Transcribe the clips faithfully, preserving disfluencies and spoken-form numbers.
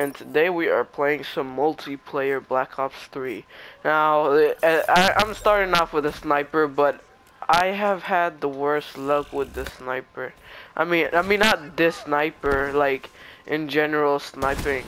and today we are playing some multiplayer Black Ops three. Now, I, I'm starting off with a sniper, but I have had the worst luck with the sniper. I mean, I mean not this sniper, like in general sniping.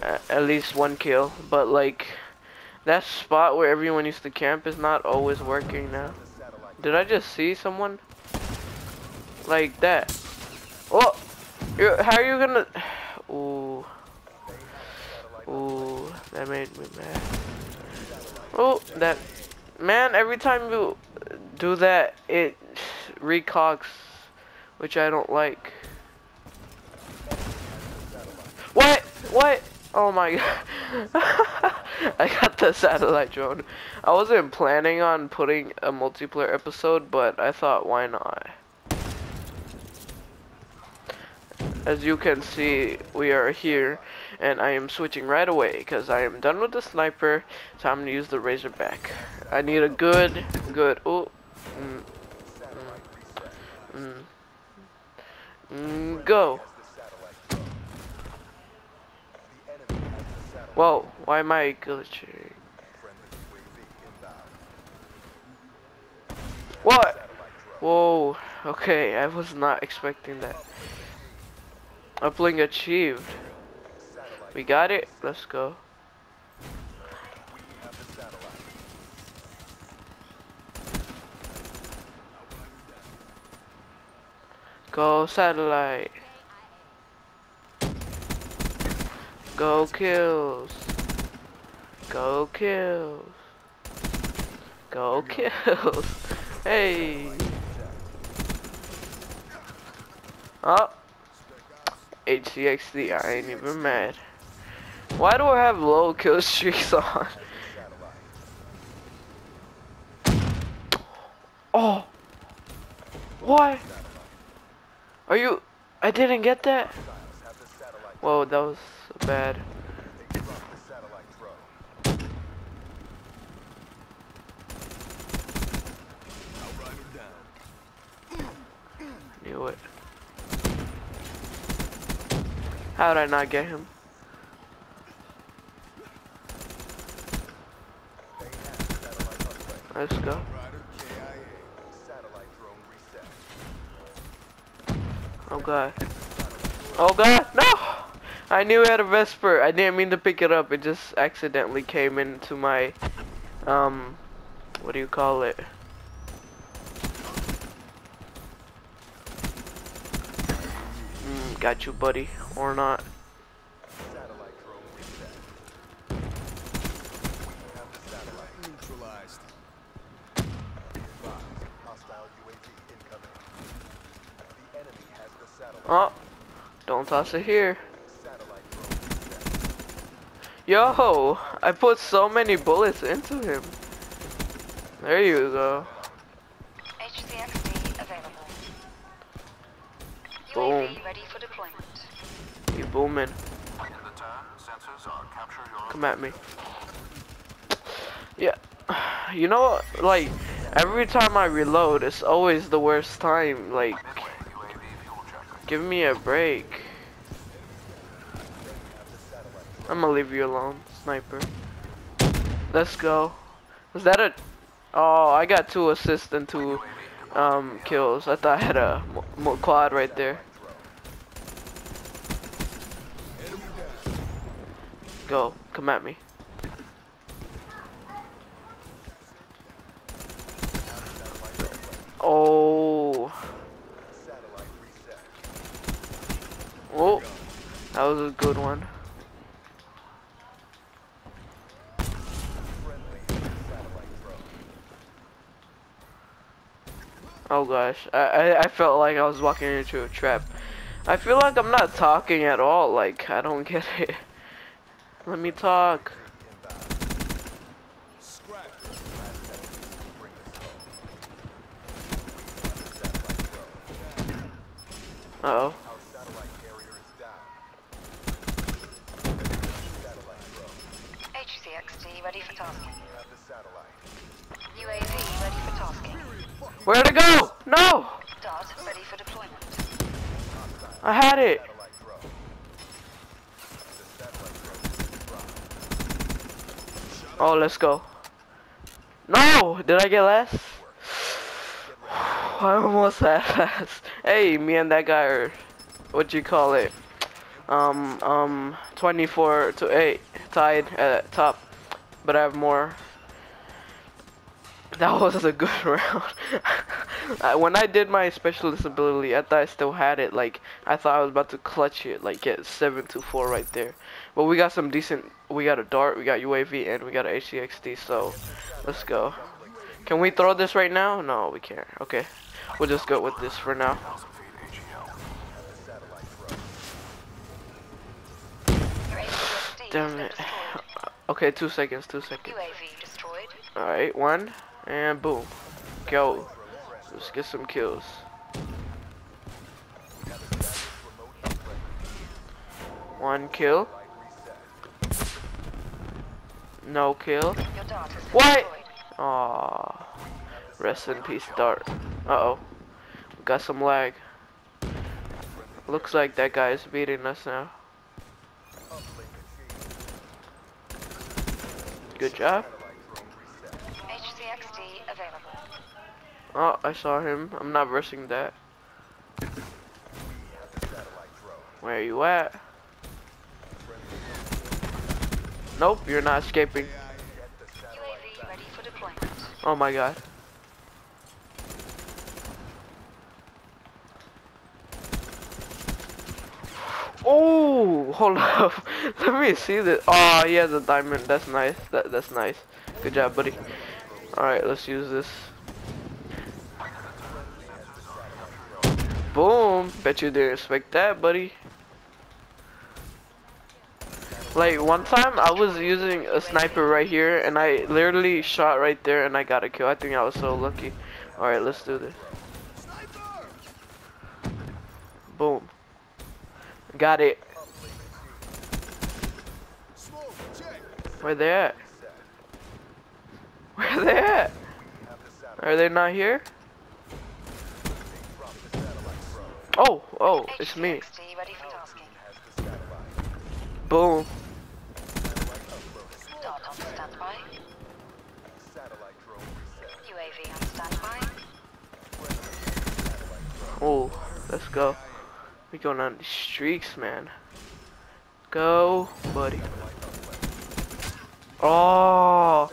Uh, at least one kill, but like that spot where everyone used to camp is not always working now. Did I just see someone? Like that. Oh! You're, how are you gonna... Ooh. Ooh. That made me mad. Oh, that... Man, every time you do that, it recogs, which I don't like. What? What? Oh my god. I got the satellite drone. I wasn't planning on putting a multiplayer episode, but I thought, why not? As you can see, we are here, and I am switching right away because I am done with the sniper, so I'm gonna use the Razorback. I need a good, good. Oh, mm, mm, mm, go. Whoa! Why am I glitching? What? Whoa! Okay, I was not expecting that. Uplink achieved. We got it. Let's go. Go satellite. Go kills. Go kills. Go kills. Hey. Oh. H C X D, I ain't even mad. Why do I have low kill streaks on? Oh! What? Are you... I didn't get that? Whoa, that was bad. Knew it. How did I not get him? Let's go. Oh god. Oh god, no! I knew it had a Vesper. I didn't mean to pick it up. It just accidentally came into my, um, what do you call it? Got you, buddy, or not. Oh, don't toss it here. Yo, I put so many bullets into him. There you go. Boom. Ready for deployment. You booming. Come at me. Yeah. You know what? Like, every time I reload, it's always the worst time. Like, give me a break. I'm gonna leave you alone, sniper. Let's go. Was that a... Oh, I got two assists and two... Um, kills. I thought I had a m m quad right there. Go, come at me. Oh. Oh, that was a good one. Oh gosh, I, I, I felt like I was walking into a trap. I feel like I'm not talking at all, like, I don't get it. Let me talk. Uh-oh. H C X D ready for tasking. U A V ready for tasking. Where to go? No! Dart ready for deployment. I had it. Oh, let's go. No! Did I get last? I almost had last. Hey, me and that guy are, what you call it? Um, um, twenty-four to eight tied at top, but I have more. That was a good round. I, when I did my specialist ability, I thought I still had it. Like, I thought I was about to clutch it, like get seven to four right there. But we got some decent, we got a dart, we got U A V, and we got an H C X D, so let's go. Can we throw this right now? No, we can't. Okay, we'll just go with this for now. Damn it. Okay, two seconds, two seconds. Alright, one. And boom. Go. Let's get some kills. One kill. No kill. What? Aww. Rest in peace, dart. Uh-oh. We got some lag. Looks like that guy is beating us now. Good job. Oh, I saw him. I'm not versing that. Where are you at? Nope, you're not escaping. U A V ready for deployment. Oh my god. Oh, hold up. Let me see this. Oh, he has a diamond. That's nice. That that's nice. Good job, buddy. All right, let's use this. Boom! Bet you didn't expect that, buddy. Like, one time I was using a sniper right here and I literally shot right there and I got a kill. I think I was so lucky. Alright, let's do this. Boom. Got it. Where they at? Where they at? Are they not here? Oh, oh, it's me. Boom. Oh, let's go. We're going on the streaks, man. Go, buddy. Oh,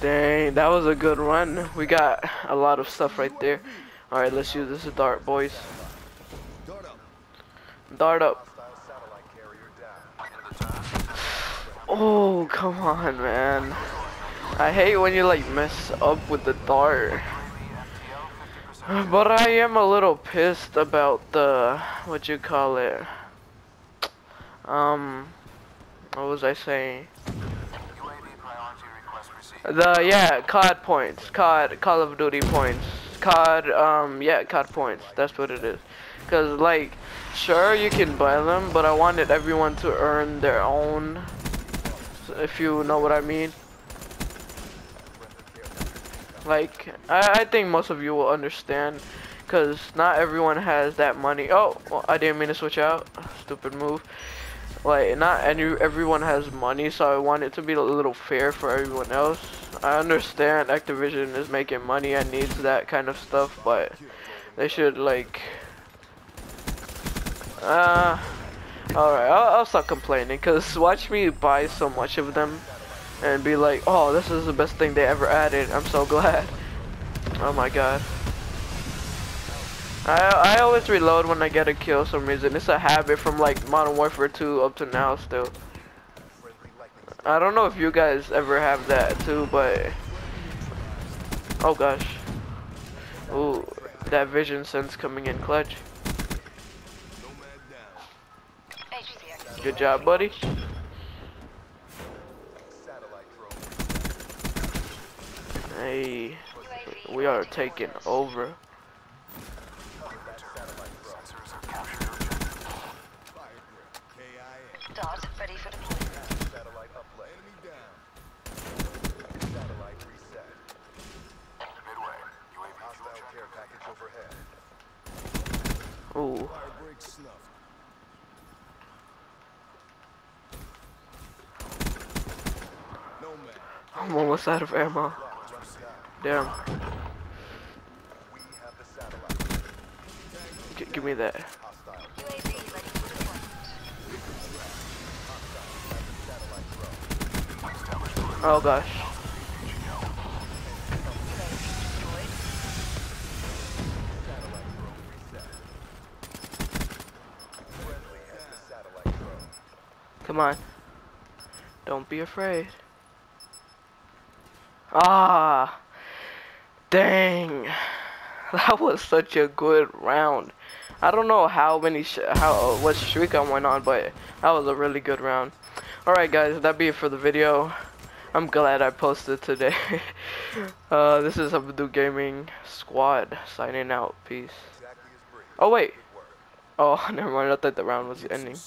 dang, that was a good run. We got a lot of stuff right there. All right, let's use this dart, boys. Dart up. Oh, come on, man. I hate when you like mess up with the dart. But I am a little pissed about the, what you call it? Um, what was I saying? The, yeah, C O D points. C O D, Call of Duty points. C O D, um, yeah, C O D points. That's what it is. Cause like, sure you can buy them, but I wanted everyone to earn their own, if you know what I mean. Like, I, I think most of you will understand, cause not everyone has that money. Oh, well, I didn't mean to switch out. Stupid move. Like, not any everyone has money, so I want it to be a little fair for everyone else. I understand Activision is making money and needs that kind of stuff, but they should like. Uh, alright, I'll, I'll stop complaining, because watch me buy so much of them and be like, oh, this is the best thing they ever added, I'm so glad. Oh my god. I, I always reload when I get a kill for some reason. It's a habit from like Modern Warfare two up to now still. I don't know if you guys ever have that too, but... Oh gosh. Ooh, that vision sense coming in clutch. Good job, buddy. Hey, we are taking over. Ooh. I'm almost out of ammo. Damn. G give me that. Oh gosh. Come on. Don't be afraid. Ah, dang. That was such a good round. I don't know how many sh how what streak I went on, but that was a really good round. All right, guys, that be it for the video. I'm glad I posted today. uh, this is Habadoo Gaming Squad signing out. Peace. Oh wait. Oh, never mind. I thought the round was ending.